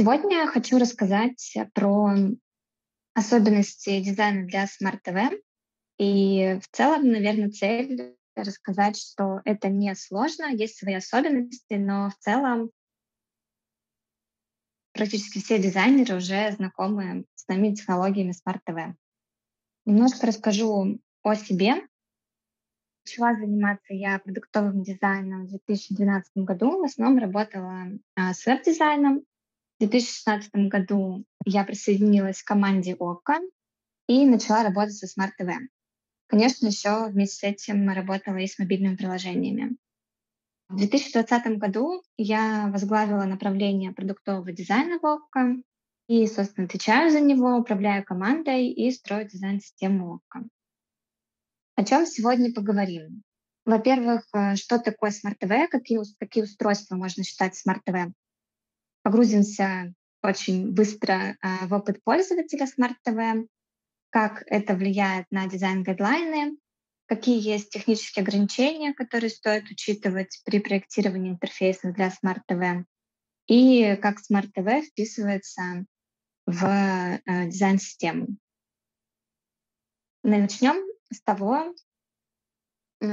Сегодня хочу рассказать про особенности дизайна для Smart TV. И в целом, наверное, цель рассказать, что это не сложно, есть свои особенности, но в целом практически все дизайнеры уже знакомы с новыми технологиями Smart TV. Немножко расскажу о себе. Начала заниматься я продуктовым дизайном в 2012 году. В основном работала с веб-дизайном. В 2016 году я присоединилась к команде Okko и начала работать со Smart TV. Конечно, еще вместе с этим работала и с мобильными приложениями. В 2020 году я возглавила направление продуктового дизайна в Okko и, собственно, отвечаю за него, управляю командой и строю дизайн-систему Okko. О чем сегодня поговорим? Во-первых, что такое Smart TV, какие устройства можно считать Smart TV? Погрузимся очень быстро в опыт пользователя Smart TV, как это влияет на дизайн-гайдлайны, какие есть технические ограничения, которые стоит учитывать при проектировании интерфейсов для Smart TV, и как Smart TV вписывается в дизайн-систему. Начнем с того,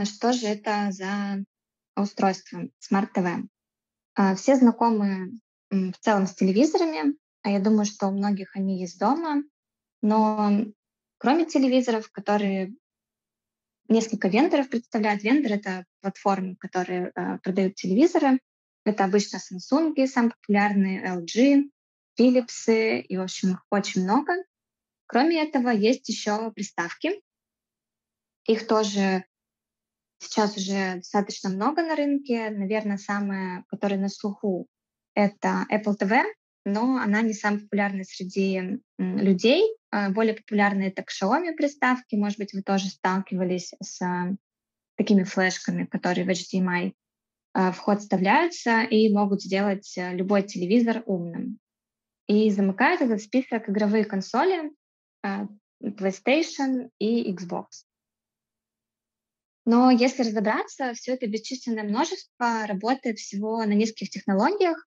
что же это за устройство Smart TV. Все знакомы в целом с телевизорами, а я думаю, что у многих они есть дома, но кроме телевизоров, которые несколько вендоров представляют, вендоры — это платформы, которые продают телевизоры, это обычно Samsung, самые популярные LG, Philips, и, в общем, их очень много. Кроме этого, есть еще приставки. Их тоже сейчас уже достаточно много на рынке. Наверное, самая, которая на слуху, это Apple TV, но она не самая популярная среди людей. Более популярные — это Xiaomi приставки. Может быть, вы тоже сталкивались с такими флешками, которые в HDMI вход вставляются и могут сделать любой телевизор умным. И замыкает этот список игровые консоли, PlayStation и Xbox. Но если разобраться, все это бесчисленное множество работает всего на низких технологиях.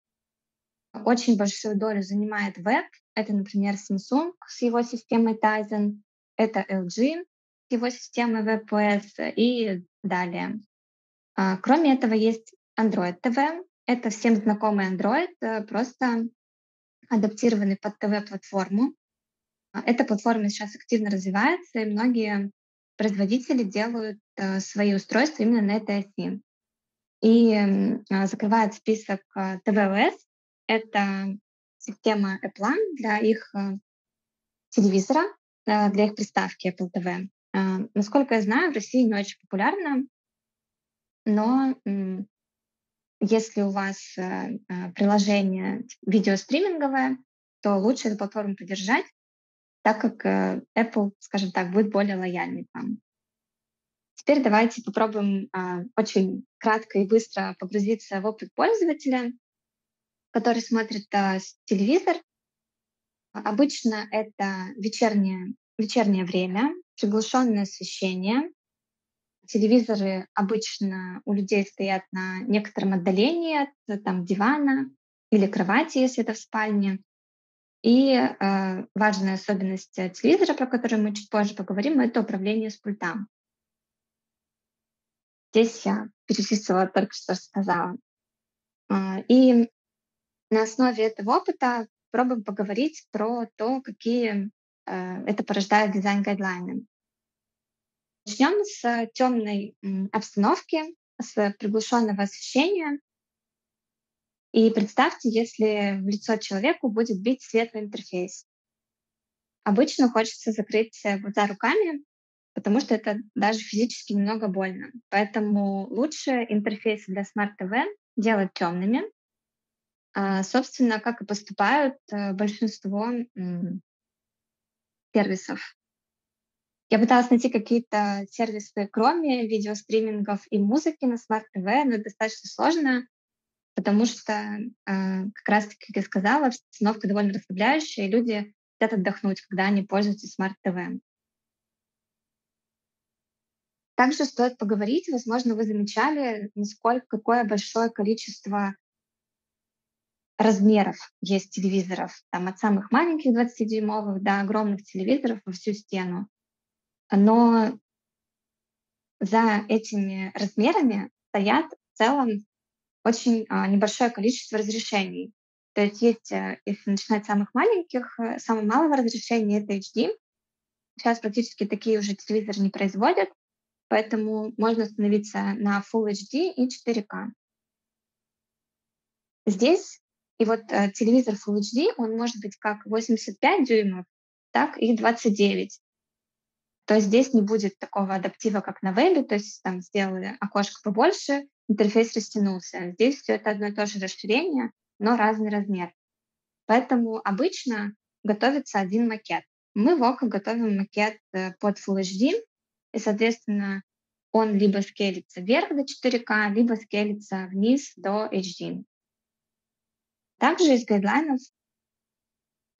Очень большую долю занимает веб. Это, например, Samsung с его системой Tizen, это LG с его системой WebOS и далее. Кроме этого, есть Android TV. Это всем знакомый Android, просто адаптированный под ТВ-платформу. Эта платформа сейчас активно развивается, и многие производители делают свои устройства именно на этой оси. И закрывает список tvOS. Это система Apple для их телевизора, для их приставки Apple TV. Насколько я знаю, в России не очень популярна, но если у вас приложение видеостриминговое, то лучше эту платформу поддержать, так как Apple, скажем так, будет более лояльной к вам. Теперь давайте попробуем очень кратко и быстро погрузиться в опыт пользователя, который смотрит телевизор. Обычно это вечернее время, приглушенное освещение. Телевизоры обычно у людей стоят на некотором отдалении от дивана или кровати, если это в спальне. И важная особенность телевизора, про которую мы чуть позже поговорим, это управление с пультом. Здесь я перечислила только что сказала. И на основе этого опыта пробуем поговорить про то, какие это порождает дизайн-гайдлайны. Начнем с темной обстановки, с приглушенного освещения. И представьте, если в лицо человеку будет бить свет в интерфейс. Обычно хочется закрыть глаза руками, потому что это даже физически немного больно. Поэтому лучше интерфейсы для Smart TV делать темными. Собственно, как и поступают большинство сервисов. Я пыталась найти какие-то сервисы, кроме видеостримингов и музыки на Smart TV, но это достаточно сложно, потому что, как раз-таки, как я сказала, обстановка довольно расслабляющая, и люди хотят отдохнуть, когда они пользуются Smart TV. Также стоит поговорить, возможно, вы замечали, какое большое количество размеров есть телевизоров, там от самых маленьких 20-дюймовых до огромных телевизоров во всю стену. Но за этими размерами стоят в целом очень небольшое количество разрешений. То есть, если начинать с самых маленьких, самого малого разрешения — это HD. Сейчас практически такие уже телевизоры не производят, поэтому можно остановиться на Full HD и 4K. Здесь, и вот телевизор Full HD, он может быть как 85 дюймов, так и 29. То есть здесь не будет такого адаптива, как на вебе, то есть там сделали окошко побольше, интерфейс растянулся. Здесь все это одно и то же расширение, но разный размер. Поэтому обычно готовится один макет. Мы в Okko готовим макет под Full HD, и, соответственно, он либо скейлится вверх до 4К, либо скейлится вниз до HD. Также из гайдлайнов,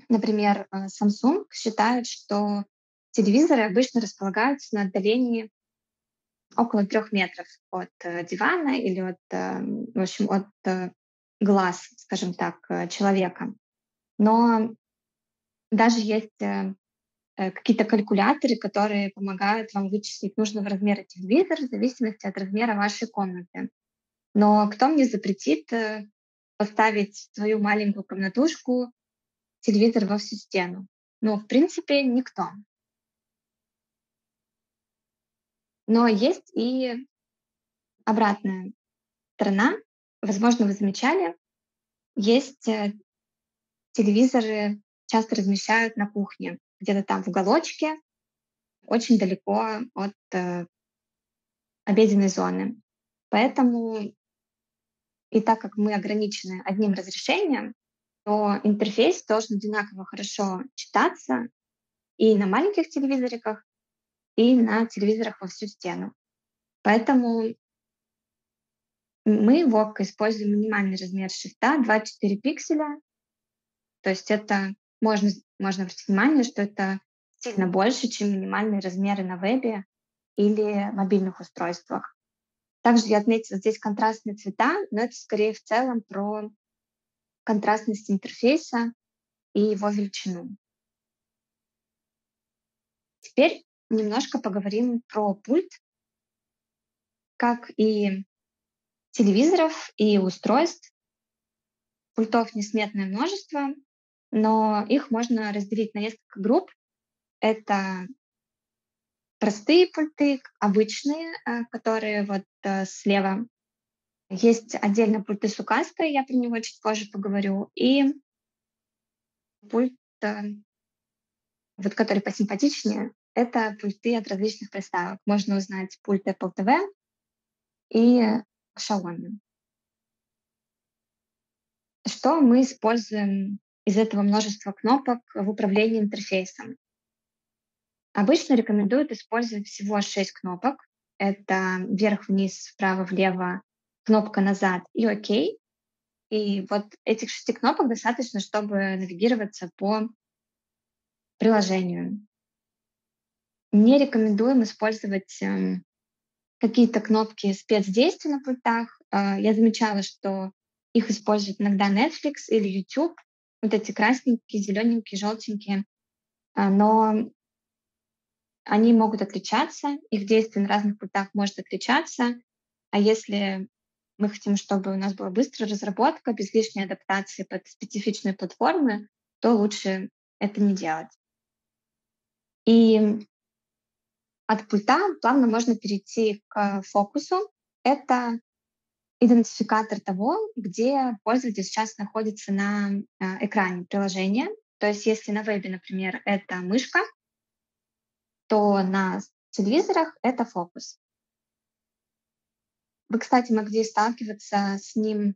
например, Samsung считает, что телевизоры обычно располагаются на отдалении около 3 метров от дивана или от, в общем, от глаз, скажем так, человека. Но даже есть какие-то калькуляторы, которые помогают вам вычислить нужного размера телевизора в зависимости от размера вашей комнаты. Но кто мне запретит поставить свою маленькую комнатушку, телевизор во всю стену? Ну, в принципе, никто. Но есть и обратная сторона. Возможно, вы замечали, есть телевизоры, часто размещают на кухне, где-то там в уголочке, очень далеко от обеденной зоны. Поэтому, и так как мы ограничены одним разрешением, то интерфейс должен одинаково хорошо читаться и на маленьких телевизориках, и на телевизорах во всю стену. Поэтому мы в Okko используем минимальный размер шрифта 24 пикселя. То есть это можно обратить внимание, что это сильно больше, чем минимальные размеры на вебе или мобильных устройствах. Также я отметила здесь контрастные цвета, но это скорее в целом про контрастность интерфейса и его величину. Теперь немножко поговорим про пульт. Как и телевизоров и устройств, пультов несметное множество, но их можно разделить на несколько групп. Это простые пульты, обычные, которые вот слева. Есть отдельно пульты с указкой, я про него чуть позже поговорю, и пульт, вот который посимпатичнее, это пульты от различных приставок. Можно узнать пульт Apple TV и Xiaomi. Что мы используем из этого множества кнопок в управлении интерфейсом? Обычно рекомендуют использовать всего 6 кнопок. Это вверх, вниз, вправо, влево, кнопка назад и ОК. И вот этих 6 кнопок достаточно, чтобы навигироваться по приложению. Не рекомендуем использовать какие-то кнопки спецдействий на пультах. Я замечала, что их используют иногда Netflix или YouTube, вот эти красненькие, зелененькие, желтенькие, но они могут отличаться, их действие на разных пультах может отличаться, а если мы хотим, чтобы у нас была быстрая разработка, без лишней адаптации под специфичные платформы, то лучше это не делать. И от пульта плавно можно перейти к фокусу. Это идентификатор того, где пользователь сейчас находится на экране приложения. То есть если на вебе, например, это мышка, то на телевизорах это фокус. Вы, кстати, могли сталкиваться с ним,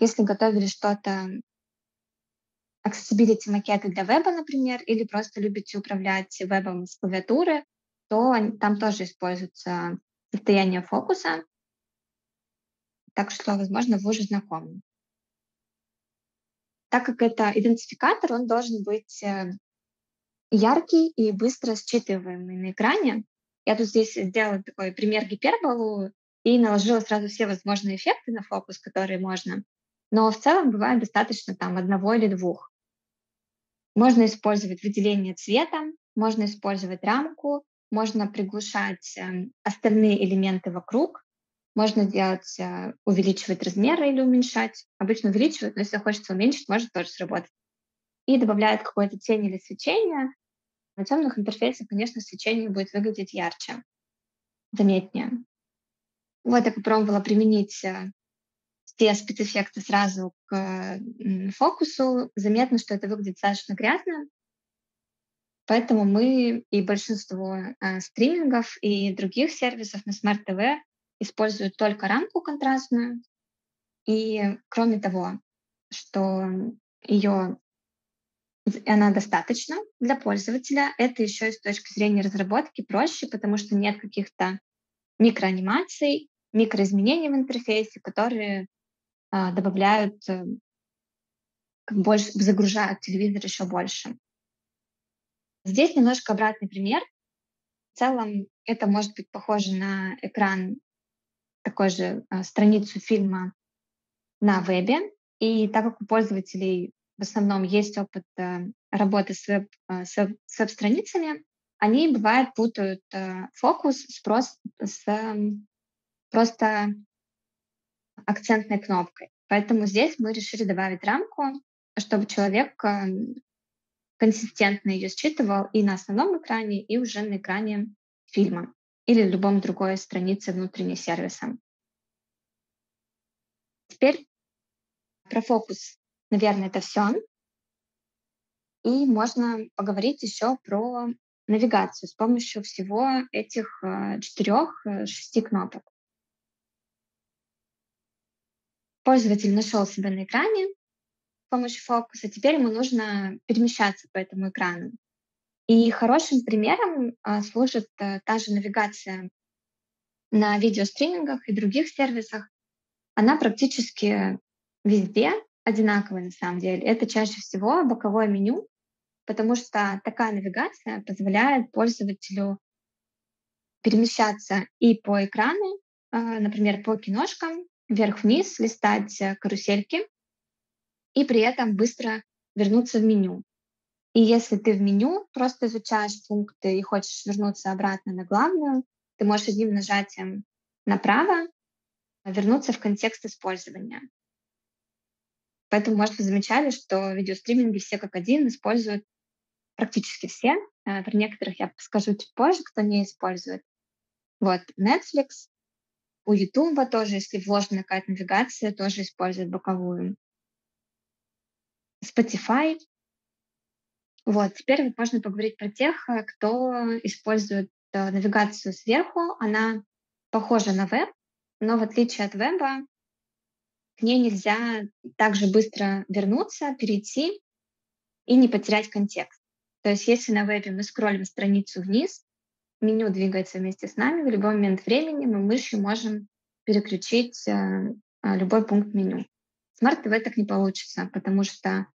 если готовили что-то, accessibility макеты для веба, например, или просто любите управлять вебом с клавиатуры, то там тоже используется состояние фокуса, так что, возможно, вы уже знакомы. Так как это идентификатор, он должен быть яркий и быстро считываемый на экране. Я тут здесь сделала такой пример гиперболу и наложила сразу все возможные эффекты на фокус, которые можно. Но в целом бывает достаточно там одного или двух. Можно использовать выделение цветом, можно использовать рамку, можно приглушать остальные элементы вокруг, можно делать, увеличивать размеры или уменьшать. Обычно увеличивают, но если хочется уменьшить, может тоже сработать. И добавляют какую-то тень или свечение. На темных интерфейсах, конечно, свечение будет выглядеть ярче, заметнее. Вот я попробовала применить все спецэффекты сразу к фокусу. Заметно, что это выглядит достаточно грязно. Поэтому мы и большинство стримингов и других сервисов на Smart TV используют только рамку контрастную. И кроме того, что она достаточна для пользователя, это еще и с точки зрения разработки проще, потому что нет каких-то микроанимаций, микроизменений в интерфейсе, которые добавляют, больше загружают телевизор еще больше. Здесь немножко обратный пример. В целом это может быть похоже на экран, такой же страницу фильма на вебе. И так как у пользователей в основном есть опыт работы с веб-страницами, они, бывает, путают фокус с просто акцентной кнопкой. Поэтому здесь мы решили добавить рамку, чтобы человек консистентно ее считывал и на основном экране, и уже на экране фильма или любом другой странице внутренней сервиса. Теперь про фокус, наверное, это все. И можно поговорить еще про навигацию с помощью всего этих 4-6 кнопок. Пользователь нашел себя на экране с помощью фокуса, теперь ему нужно перемещаться по этому экрану. И хорошим примером служит та же навигация на видеостримингах и других сервисах. Она практически везде одинаковая на самом деле. Это чаще всего боковое меню, потому что такая навигация позволяет пользователю перемещаться и по экрану, например, по киношкам, вверх-вниз, листать карусельки и при этом быстро вернуться в меню. И если ты в меню просто изучаешь пункты и хочешь вернуться обратно на главную, ты можешь одним нажатием направо вернуться в контекст использования. Поэтому, может, вы замечали, что видеостриминги все как один используют практически все. Про некоторых я скажу чуть позже, кто не использует. Вот Netflix. У YouTube тоже, если вложена какая-то навигация, тоже используют боковую. Spotify. Вот, теперь вот можно поговорить про тех, кто использует навигацию сверху. Она похожа на веб, но в отличие от веба, к ней нельзя так же быстро вернуться, перейти и не потерять контекст. То есть если на вебе мы скроллим страницу вниз, меню двигается вместе с нами, в любой момент времени мы мышью можем переключить любой пункт меню. В Smart TV так не получится, потому что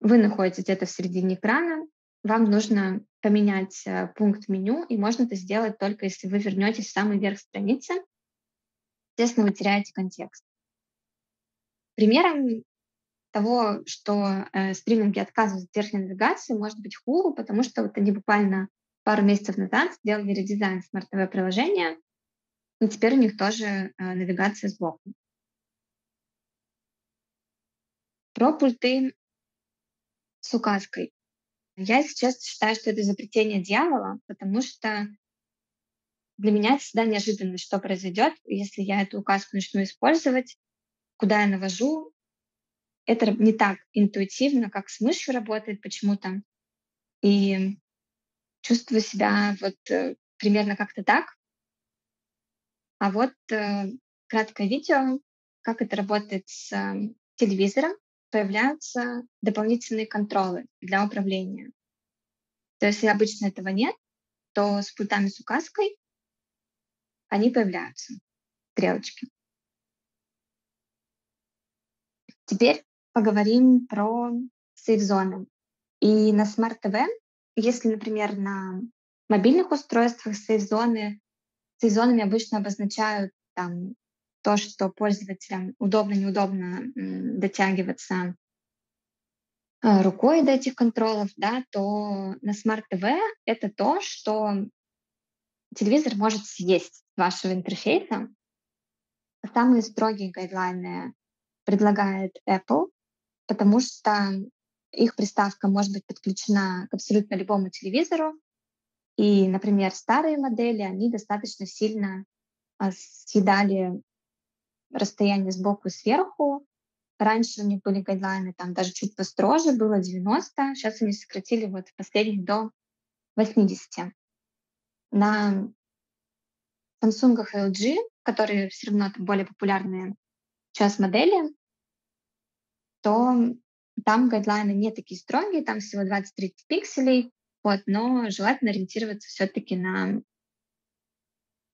вы находитесь где-то в середине экрана, вам нужно поменять пункт меню, и можно это сделать только если вы вернетесь в самый верх страницы. Естественно, вы теряете контекст. Примером того, что стриминги отказываются от верхней навигации, может быть Hulu, потому что вот они буквально пару месяцев назад сделали редизайн Smart TV приложения, и теперь у них тоже навигация сбоку. Про пульты с указкой. Я сейчас считаю, что это изобретение дьявола, потому что для меня это всегда неожиданность, что произойдет, если я эту указку начну использовать, куда я навожу. Это не так интуитивно, как с мышью работает почему-то. И чувствую себя вот примерно как-то так. А вот краткое видео, как это работает с телевизором, появляются дополнительные контролы для управления. То есть, если обычно этого нет, то с пультами с указкой они появляются, стрелочки. Теперь поговорим про сейф-зоны. И на Smart TV, если, например, на мобильных устройствах сейф-зоны обычно обозначают там, то, что пользователям удобно-неудобно дотягиваться рукой до этих контролов, да, то на Smart TV это то, что телевизор может съесть с вашего интерфейса. Самые строгие гайдлайны предлагает Apple, потому что их приставка может быть подключена к абсолютно любому телевизору. И, например, старые модели, они достаточно сильно съедали расстояние сбоку и сверху. Раньше у них были гайдлайны, там даже чуть построже, было 90, сейчас они сократили вот последних до 80. На Samsung и LG, которые все равно более популярные сейчас модели, то там гайдлайны не такие строгие, там всего 20-30 пикселей, вот, но желательно ориентироваться все-таки на...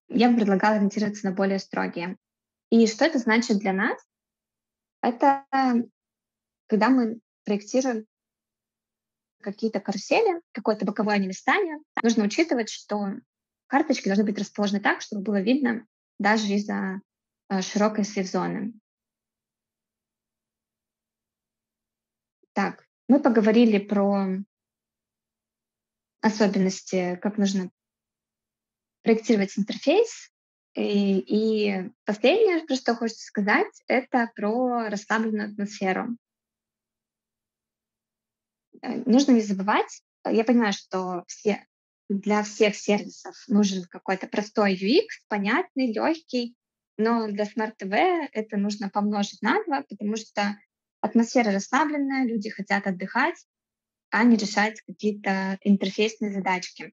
Я бы предлагала ориентироваться на более строгие. И что это значит для нас? Это когда мы проектируем какие-то карусели, какое-то боковое нависание, нужно учитывать, что карточки должны быть расположены так, чтобы было видно даже из-за широкой слив-зоны. Так, мы поговорили про особенности, как нужно проектировать интерфейс. И последнее, про что хочется сказать, это про расслабленную атмосферу. Нужно не забывать, я понимаю, что для всех сервисов нужен какой-то простой UX, понятный, легкий, но для Smart TV это нужно помножить на 2, потому что атмосфера расслабленная, люди хотят отдыхать, а не решать какие-то интерфейсные задачки.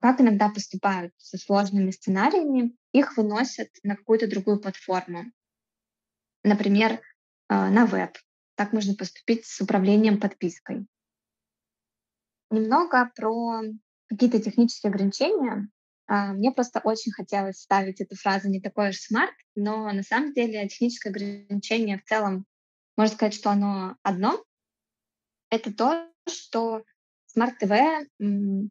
Как иногда поступают со сложными сценариями, их выносят на какую-то другую платформу. Например, на веб. Так можно поступить с управлением подпиской. Немного про какие-то технические ограничения. Мне просто очень хотелось ставить эту фразу «не такой уж смарт», но на самом деле техническое ограничение в целом, можно сказать, что оно одно. Это то, что Smart TV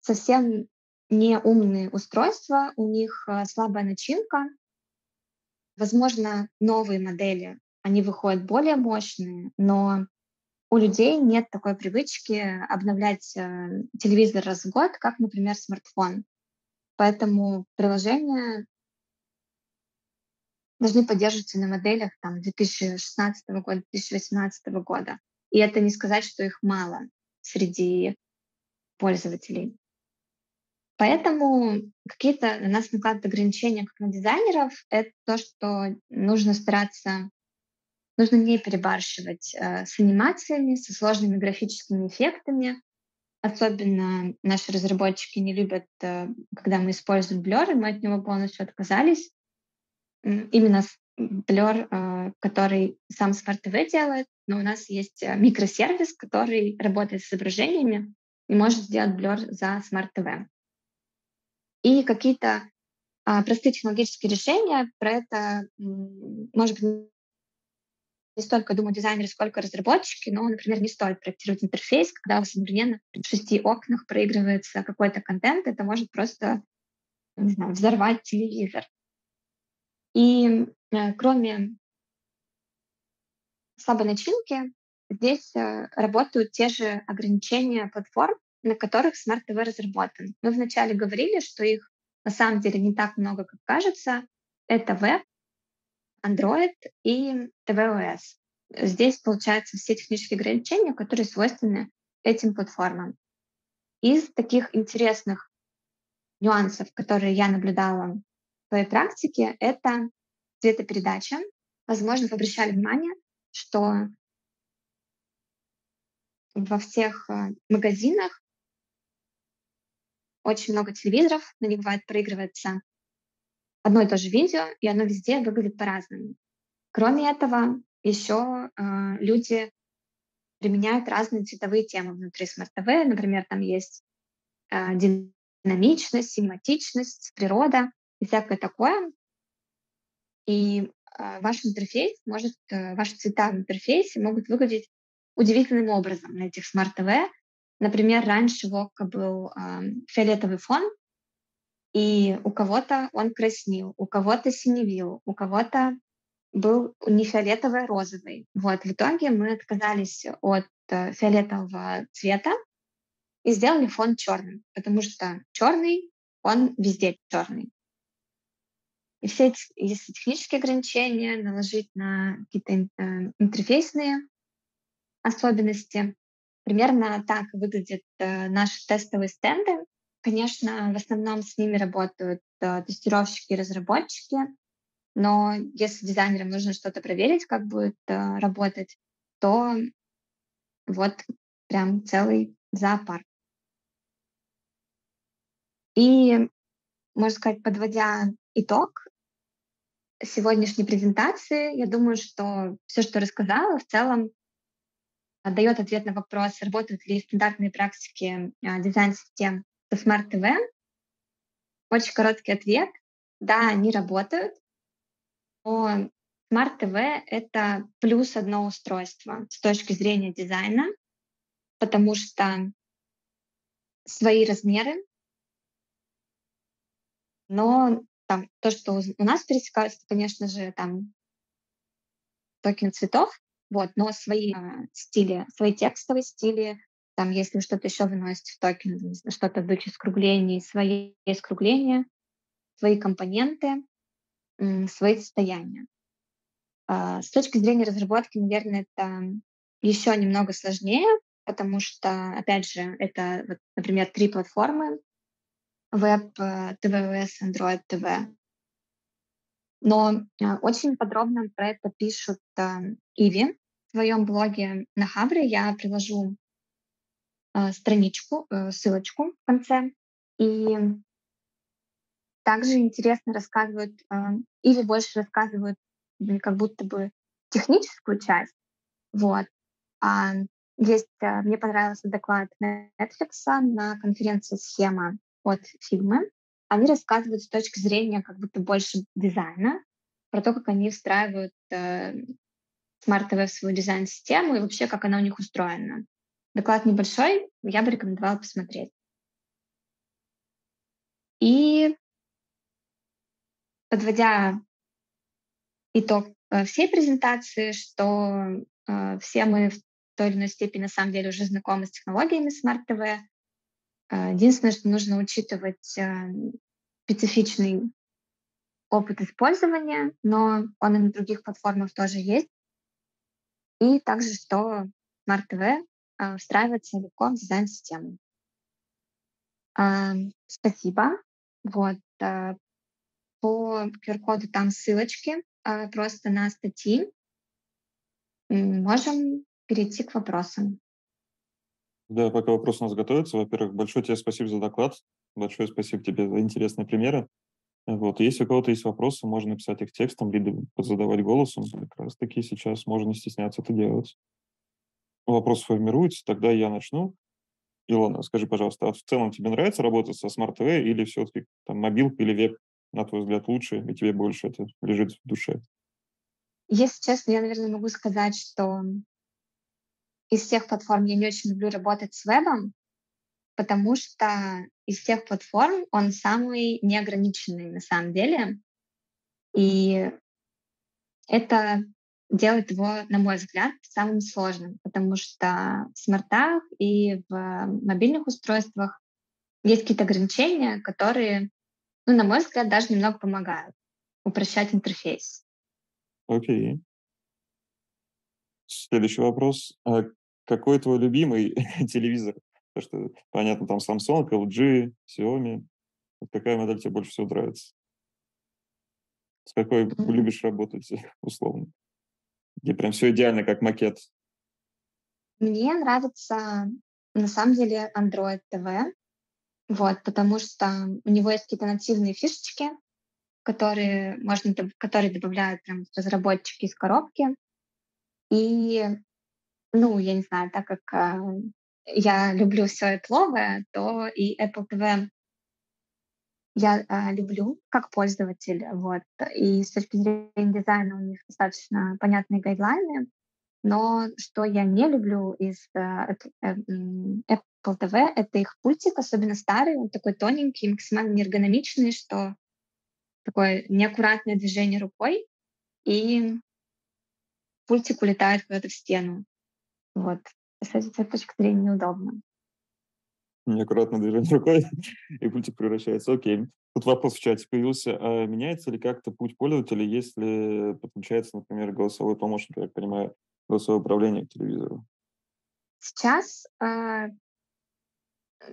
совсем не умные устройства, у них слабая начинка. Возможно, новые модели, они выходят более мощные, но у людей нет такой привычки обновлять телевизор раз в год, как, например, смартфон. Поэтому приложения должны поддерживаться на моделях там, 2016 года, 2018 года. И это не сказать, что их мало среди пользователей. Поэтому какие-то на нас накладывают ограничения, как на дизайнеров, это то, что нужно стараться, нужно не перебарщивать с анимациями, со сложными графическими эффектами. Особенно наши разработчики не любят, когда мы используем блёр, и мы от него полностью отказались. Именно блёр, который сам Smart TV делает, но у нас есть микросервис, который работает с изображениями и может сделать блёр за Smart TV. И какие-то простые технологические решения, про это, может быть, не столько думают дизайнеры, сколько разработчики, но, например, не стоит проектировать интерфейс, когда у вас одновременно в 6 окнах проигрывается какой-то контент, это может просто, не знаю, взорвать телевизор. И кроме слабой начинки, здесь работают те же ограничения платформ, на которых Smart TV разработан. Мы вначале говорили, что их на самом деле не так много, как кажется. Это веб, Android и tvOS. Здесь, получается, все технические ограничения, которые свойственны этим платформам. Из таких интересных нюансов, которые я наблюдала в своей практике, это цветопередача. Возможно, вы обращали внимание, что во всех магазинах очень много телевизоров, на них бывает проигрывается одно и то же видео, и оно везде выглядит по-разному. Кроме этого, еще люди применяют разные цветовые темы внутри Smart TV. Например, там есть динамичность, синематичность, природа и всякое такое. И ваш интерфейс может, ваши цвета в интерфейсе могут выглядеть удивительным образом на этих Smart TV. Например, раньше в Okko был фиолетовый фон, И у кого-то он краснел, у кого-то синевил, у кого-то был не фиолетовый, а розовый. Вот, в итоге мы отказались от фиолетового цвета и сделали фон черным, потому что черный, он везде черный. И все эти, если технические ограничения наложить на какие-то интерфейсные особенности, примерно так выглядят наши тестовые стенды. Конечно, в основном с ними работают тестировщики и разработчики, но если дизайнерам нужно что-то проверить, как будет работать, то вот прям целый зоопарк. И, можно сказать, подводя итог сегодняшней презентации, я думаю, что все, что рассказала, в целом дает ответ на вопрос, работают ли стандартные практики дизайн-систем со Smart TV. Очень короткий ответ. Да, они работают, но Smart TV — это плюс одно устройство с точки зрения дизайна, потому что свои размеры, но там, то, что у нас пересекается, конечно же, там токен цветов, вот, но свои стили, свои текстовые стили, там, если что-то еще выносите в токен, что-то в духе скруглений, свои скругления, свои компоненты, свои состояния. С точки зрения разработки, наверное, это еще немного сложнее, потому что, опять же, это, вот, например, 3 платформы: Веб, tvOS, Android TV. Но очень подробно про это пишут Иви в своем блоге на Хабре. Я приложу страничку, ссылочку в конце. И также интересно рассказывают, Иви больше рассказывают как будто бы техническую часть. Вот. А есть, мне понравился доклад Netflix на конференции «Схема» от Figma. Они рассказывают с точки зрения как будто больше дизайна, про то, как они встраивают Smart TV в свою дизайн-систему и вообще, как она у них устроена. Доклад небольшой, я бы рекомендовала посмотреть. И, подводя итог всей презентации, что все мы в той или иной степени на самом деле уже знакомы с технологиями Smart TV. Единственное, что нужно учитывать специфичный опыт использования, но он и на других платформах тоже есть. И также, что Smart TV встраивается легко в дизайн-систему. Спасибо. Вот. По QR-коду там ссылочки просто на статьи. Можем перейти к вопросам. Да, пока вопрос у нас готовится. Во-первых, большое тебе спасибо за доклад, большое спасибо тебе за интересные примеры. Вот. Если у кого-то есть вопросы, можно написать их текстом, либо задавать голосом. Как раз-таки сейчас можно не стесняться это делать. Вопрос формируется, тогда я начну. Илона, скажи, пожалуйста, а в целом тебе нравится работать со Smart TV или все-таки там мобилка или веб, на твой взгляд, лучше, и тебе больше это лежит в душе? Если честно, я, наверное, могу сказать, что из всех платформ я не очень люблю работать с вебом, потому что из всех платформ он самый неограниченный на самом деле. И это делает его, на мой взгляд, самым сложным, потому что в смартах и в мобильных устройствах есть какие-то ограничения, которые, ну, на мой взгляд, даже немного помогают упрощать интерфейс. Окей. Следующий вопрос. Какой твой любимый телевизор? Потому что, понятно, там Samsung, LG, Xiaomi. Какая модель тебе больше всего нравится? С какой любишь работать, условно? Где прям все идеально, как макет? Мне нравится, на самом деле, Android TV. Вот, потому что у него есть какие-то нативные фишечки, которые добавляют прям разработчики из коробки. И, ну, я не знаю, так как я люблю все Apple, то и Apple TV я люблю как пользователь. Вот. И с точки зрения дизайна у них достаточно понятные гайдлайны. Но что я не люблю из Apple Apple TV, это их пультик, особенно старый, он такой тоненький, максимально неэргономичный, что такое неаккуратное движение рукой, и пультик улетает куда-то в стену. Вот. С этой точки зрения неудобно. Неаккуратное движение рукой, и пультик превращается. Окей. Тут вопрос в чате появился. А меняется ли как-то путь пользователя, если подключается, например, голосовой помощник, я так понимаю, голосовое управление к телевизору? Сейчас в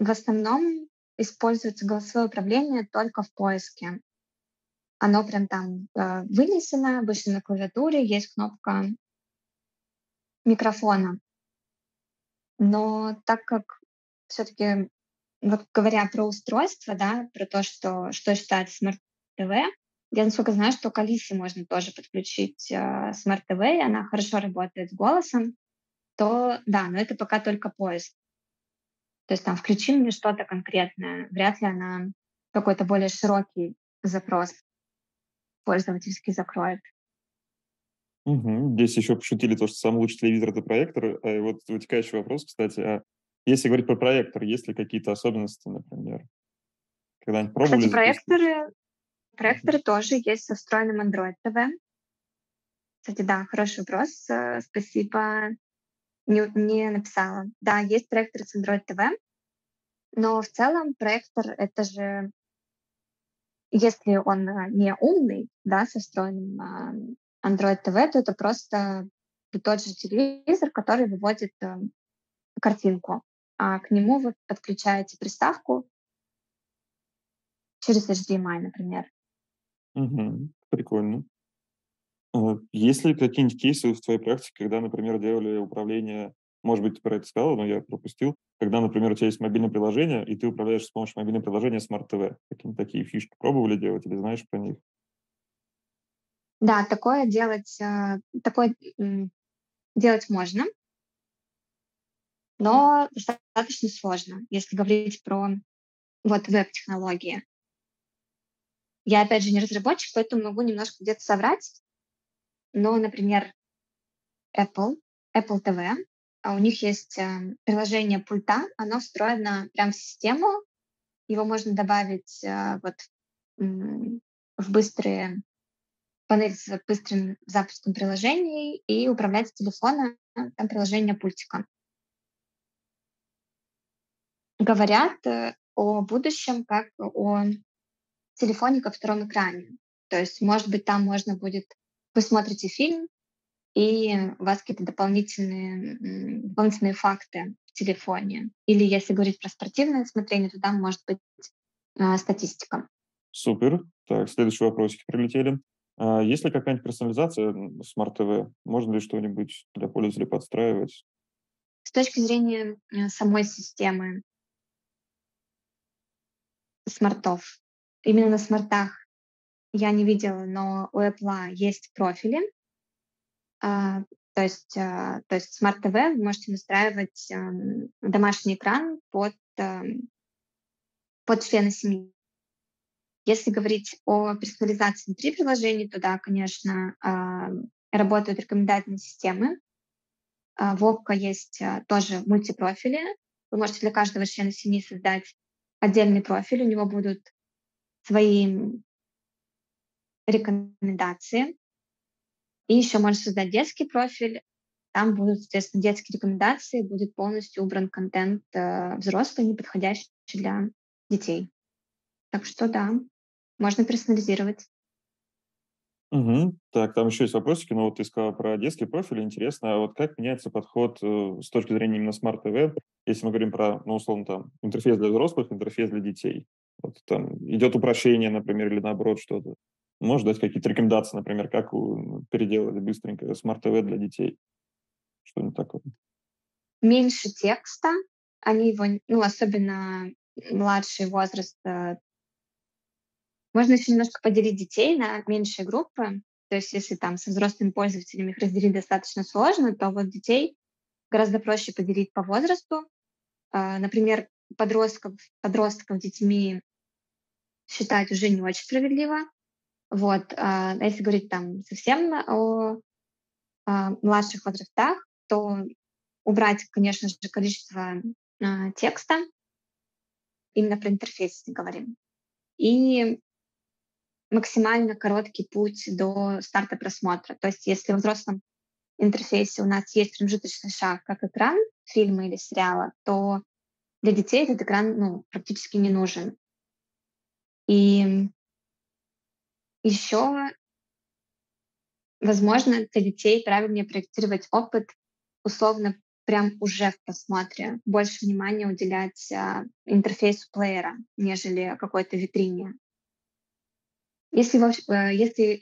основном используется голосовое управление только в поиске. Оно прям там вынесено, обычно на клавиатуре есть кнопка микрофона. Но так как все-таки, вот говоря про устройство, да, про то, что считается Smart TV, я насколько знаю, что к Алисе можно тоже подключить Smart TV, и она хорошо работает с голосом, то да, но это пока только поиск. То есть там включи мне что-то конкретное. Вряд ли она какой-то более широкий запрос пользовательский закроет. Угу. Здесь еще пошутили то, что самый лучший телевизор — это проектор. И вот вытекающий вопрос, кстати, если говорить про проектор, есть ли какие-то особенности, например? Когда-нибудь пробовали? Кстати, проекторы тоже есть со встроенным Android TV. Кстати, да, хороший вопрос. Спасибо. Не написала. Да, есть проектор с Android TV, но в целом проектор — это же, если он не умный, да, со встроенным Android TV, то это просто тот же телевизор, который выводит картинку. А к нему вы подключаете приставку через HDMI, например. Угу, прикольно. Есть ли какие-нибудь кейсы в твоей практике, когда, например, делали управление, может быть, ты про это сказала, но я пропустил, когда, например, у тебя есть мобильное приложение, и ты управляешь с помощью мобильного приложения Smart TV. Какие-то такие фишки пробовали делать или знаешь про них? Да, такое делать можно, но достаточно сложно, если говорить про вот веб-технологии. Я, опять же, не разработчик, поэтому могу немножко где-то соврать. Но, например, Apple TV, у них есть приложение пульта, оно встроено прямо в систему, его можно добавить в быстрые панель с быстрым запуском приложений и управлять с телефона, там приложение пультика. Говорят о будущем как о телефоне как втором экране. То есть, может быть, там можно будет вы смотрите фильм, и у вас какие-то дополнительные факты в телефоне. Или если говорить про спортивное смотрение, то там может быть статистика. Супер. Так, следующие вопросики прилетели. Есть ли какая-нибудь персонализация Smart TV? Можно ли что-нибудь для пользователя подстраивать? С точки зрения самой системы смартов, именно на смартах, я не видела, но у Apple есть профили. То есть Smart TV вы можете настраивать домашний экран под члена семьи. Если говорить о персонализации внутри приложений, то да, конечно, работают рекомендательные системы. В Okko есть тоже мультипрофили. Вы можете для каждого члена семьи создать отдельный профиль. У него будут свои рекомендации. И еще можно создать детский профиль. Там будут, соответственно, детские рекомендации, будет полностью убран контент взрослый, не подходящий для детей. Так что да, можно персонализировать. Угу. Так, там еще есть вопросики, но вот ты сказала про детский профиль. Интересно, а вот как меняется подход с точки зрения именно Smart TV, если мы говорим про, ну, условно, там, интерфейс для взрослых, интерфейс для детей? Вот там идет упрощение, например, или наоборот что-то. Можешь дать какие-то рекомендации, например, как переделать быстренько Smart TV для детей? Что-нибудь такое. Меньше текста. Они его, особенно младший возраст. Можно еще немножко поделить детей на меньшие группы. То есть если там со взрослыми пользователями их разделить достаточно сложно, то вот детей гораздо проще поделить по возрасту. Например, подростков детьми считать уже не очень справедливо. Вот, если говорить там совсем о младших возрастах, то убрать, конечно же, количество текста, именно про интерфейс говорим, и максимально короткий путь до старта просмотра. То есть если в взрослом интерфейсе у нас есть промежуточный шаг, как экран фильма или сериала, то для детей этот экран практически не нужен. И еще, возможно, для детей правильнее проектировать опыт условно прям уже в просмотре, больше внимания уделять интерфейсу плеера, нежели какой-то витрине. Если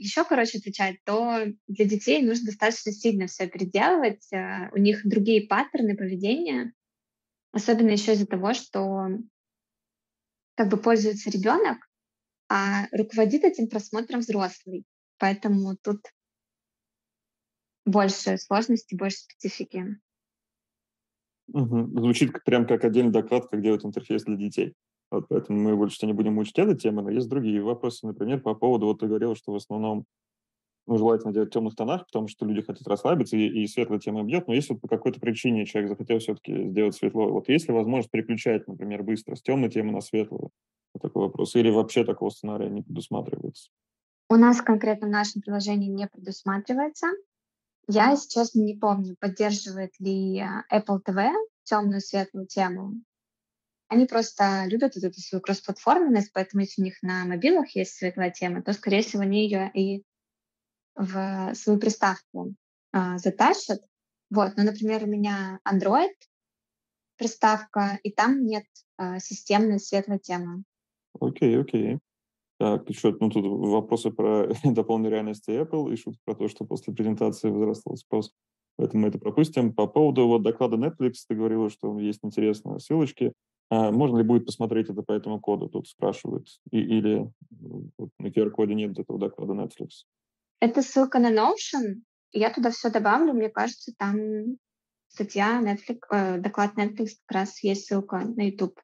еще короче отвечать, то для детей нужно достаточно сильно все переделывать. У них другие паттерны поведения, особенно еще из-за того, что как бы пользуется ребенок, а руководит этим просмотром взрослый. Поэтому тут больше сложностей, больше специфики. Угу. Звучит прям как отдельный доклад, как делать интерфейс для детей. Вот, поэтому мы больше что не будем мучить эту тему, но есть другие вопросы, например, по поводу, вот ты говорила, что в основном желательно делать в темных тонах, потому что люди хотят расслабиться, и светлая тема бьет, но если вот по какой-то причине человек захотел все-таки сделать светло, вот есть ли возможность переключать, например, быстро с темной темы на светлую? Вот такой вопрос. Или вообще такого сценария не предусматривается? У нас конкретно в нашем приложении не предусматривается. Я, если честно, не помню, поддерживает ли Apple TV темную светлую тему. Они просто любят вот эту свою кроссплатформенность, поэтому если у них на мобилах есть светлая тема, то, скорее всего, они ее и в свою приставку затащат. Вот. Но, например, у меня Android приставка, и там нет системной светлой темы. Окей. Так, еще тут вопросы про дополненную реальность Apple и шутки про то, что после презентации возрастал спрос. Поэтому мы это пропустим. По поводу доклада Netflix, ты говорила, что есть интересные ссылочки. Можно ли будет посмотреть это по этому коду, тут спрашивают. Или на QR-коде нет этого доклада Netflix? Это ссылка на Notion. Я туда все добавлю. Мне кажется, там статья Netflix, доклад Netflix как раз есть ссылка на YouTube.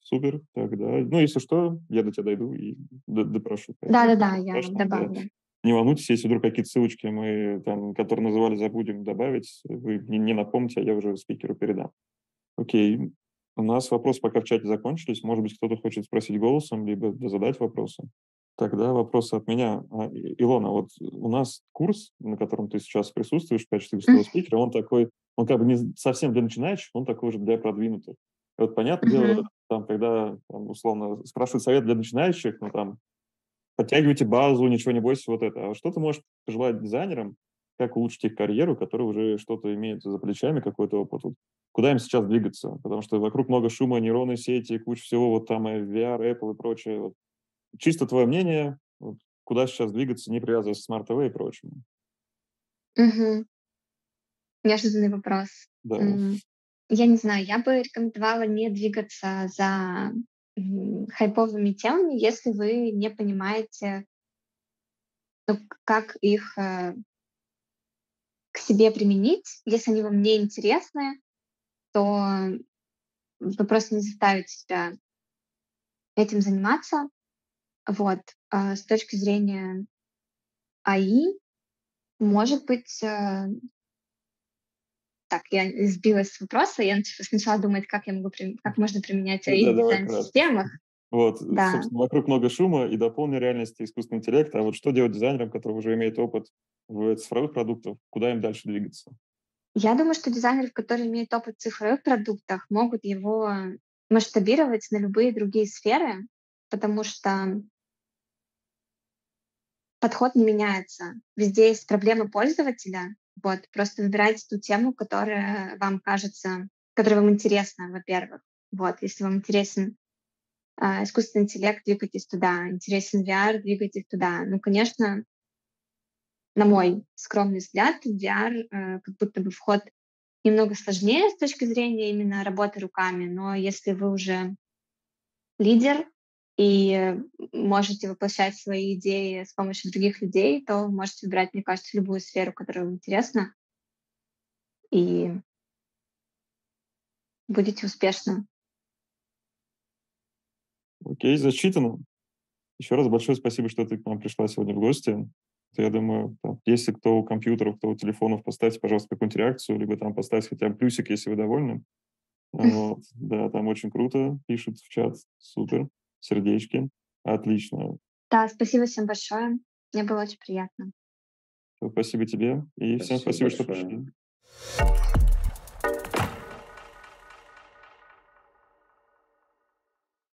Супер, тогда. Если что, я до тебя дойду и допрошу. Да, я добавлю. Не волнуйтесь, если вдруг какие-то ссылочки мы там, которые называли, забудем добавить, вы не напомните, а я уже спикеру передам. Окей. У нас вопросы пока в чате закончились. Может быть, кто-то хочет спросить голосом, либо задать вопросы. Тогда вопросы от меня. Илона, вот у нас курс, на котором ты сейчас присутствуешь в качестве гостевого спикера, он такой, он как бы не совсем для начинающих, он такой же для продвинутых. И вот понятное дело, когда условно спрашивают совет для начинающих, подтягивайте базу, ничего не бойтесь, вот это. А что ты можешь пожелать дизайнерам, как улучшить их карьеру, которые уже что-то имеют за плечами, какой-то опыт? Вот куда им сейчас двигаться? Потому что вокруг много шума, нейронной сети, куча всего, и VR, Apple и прочее. Вот. Чисто твое мнение, вот, куда сейчас двигаться, не привязываясь к Smart TV и прочему? Неожиданный вопрос. Да. Я не знаю, я бы рекомендовала не двигаться за хайповыми темами, если вы не понимаете, как их к себе применить. Если они вам не интересны, то вы просто не заставите себя этим заниматься. Вот. С точки зрения АИ, может быть... Так, я сбилась с вопроса, я сначала думать, как можно применять AI в дизайн-системах. Вот, да. Собственно, вокруг много шума и дополненной реальности искусственного интеллекта. А вот что делать дизайнерам, которые уже имеют опыт в цифровых продуктах? Куда им дальше двигаться? Я думаю, что дизайнеры, которые имеют опыт в цифровых продуктах, могут его масштабировать на любые другие сферы, потому что подход не меняется. Везде есть проблемы пользователя. Вот, просто выбирайте ту тему, которая вам интересна, во-первых. Вот, если вам интересен искусственный интеллект, двигайтесь туда. Интересен VR, двигайтесь туда. Конечно, на мой скромный взгляд, VR как будто бы вход немного сложнее с точки зрения именно работы руками, но если вы уже лидер и можете воплощать свои идеи с помощью других людей, то можете выбирать, мне кажется, любую сферу, которая вам интересна, и будете успешны. Окей, засчитано. Еще раз большое спасибо, что ты к нам пришла сегодня в гости. Я думаю, если кто у компьютеров, кто у телефонов, поставьте, пожалуйста, какую-нибудь реакцию, либо поставьте хотя бы плюсик, если вы довольны. Да, там очень круто. Пишут в чат. Супер. Сердечки. Отлично. Да, спасибо всем большое. Мне было очень приятно. Спасибо тебе. И всем спасибо, что пришли.